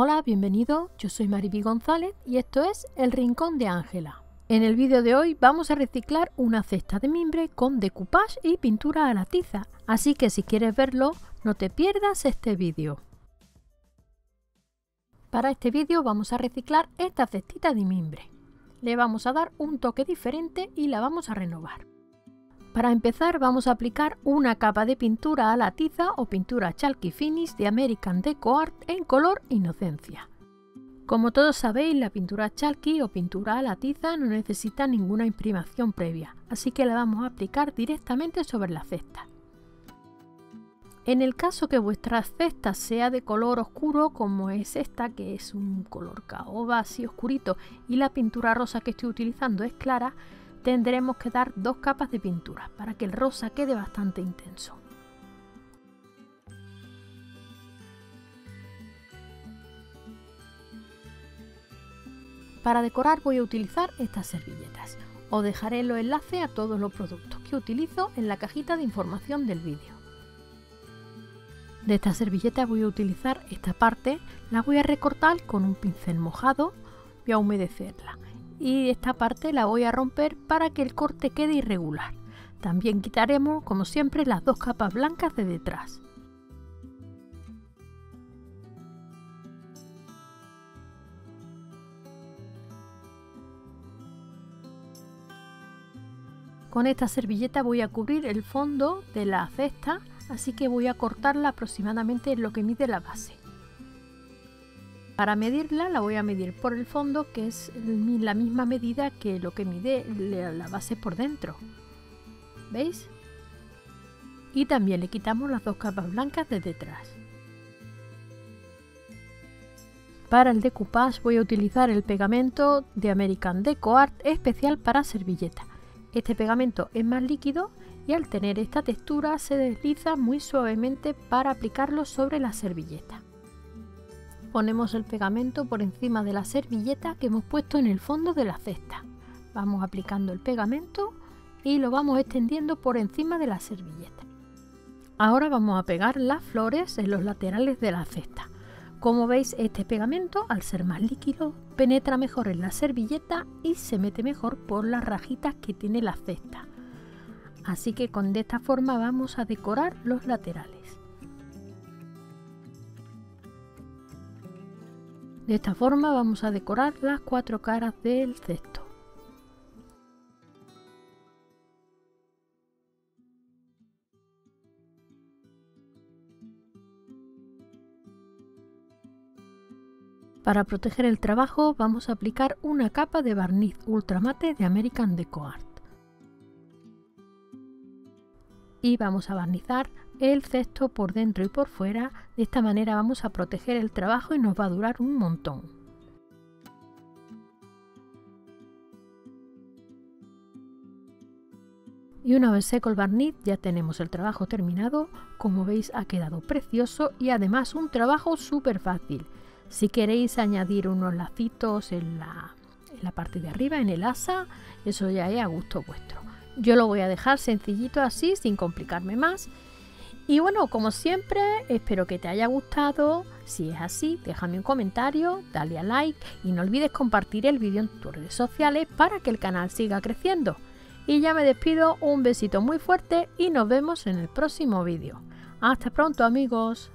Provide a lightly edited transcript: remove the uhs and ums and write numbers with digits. Hola, bienvenido, yo soy Maribí González y esto es El Rincón de Ángela. En el vídeo de hoy vamos a reciclar una cesta de mimbre con decoupage y pintura a la tiza, así que si quieres verlo, no te pierdas este vídeo. Para este vídeo vamos a reciclar esta cestita de mimbre. Le vamos a dar un toque diferente y la vamos a renovar. Para empezar vamos a aplicar una capa de pintura a la tiza o pintura Chalky Finish de American Decoart en color Inocencia. Como todos sabéis, la pintura Chalky o pintura a la tiza no necesita ninguna imprimación previa, así que la vamos a aplicar directamente sobre la cesta. En el caso que vuestra cesta sea de color oscuro, como es esta, que es un color caoba así oscurito, y la pintura rosa que estoy utilizando es clara, tendremos que dar dos capas de pintura para que el rosa quede bastante intenso. Para decorar voy a utilizar estas servilletas. Os dejaré los enlaces a todos los productos que utilizo en la cajita de información del vídeo. De esta servilleta voy a utilizar esta parte, la voy a recortar con un pincel mojado, voy a humedecerla y esta parte la voy a romper para que el corte quede irregular. También quitaremos, como siempre, las dos capas blancas de detrás. Con esta servilleta voy a cubrir el fondo de la cesta, así que voy a cortarla aproximadamente en lo que mide la base. Para medirla la voy a medir por el fondo, que es la misma medida que lo que mide la base por dentro. ¿Veis? Y también le quitamos las dos capas blancas de detrás. Para el decoupage voy a utilizar el pegamento de American Decoart especial para servilleta. Este pegamento es más líquido y al tener esta textura se desliza muy suavemente para aplicarlo sobre la servilleta. Ponemos el pegamento por encima de la servilleta que hemos puesto en el fondo de la cesta. Vamos aplicando el pegamento y lo vamos extendiendo por encima de la servilleta. Ahora vamos a pegar las flores en los laterales de la cesta. Como veis, este pegamento, al ser más líquido, penetra mejor en la servilleta y se mete mejor por las rajitas que tiene la cesta. Así que de esta forma vamos a decorar los laterales. De esta forma vamos a decorar las cuatro caras del cesto. Para proteger el trabajo vamos a aplicar una capa de barniz ultramate de American Decoart. Y vamos a barnizar el cesto por dentro y por fuera. De esta manera vamos a proteger el trabajo y nos va a durar un montón. Y una vez seco el barniz ya tenemos el trabajo terminado. Como veis, ha quedado precioso y además un trabajo súper fácil. Si queréis añadir unos lacitos en la parte de arriba, en el asa, eso ya es a gusto vuestro. Yo lo voy a dejar sencillito así, sin complicarme más. Y bueno, como siempre, espero que te haya gustado. Si es así, déjame un comentario, dale a like y no olvides compartir el vídeo en tus redes sociales para que el canal siga creciendo. Y ya me despido, un besito muy fuerte y nos vemos en el próximo vídeo. Hasta pronto, amigos.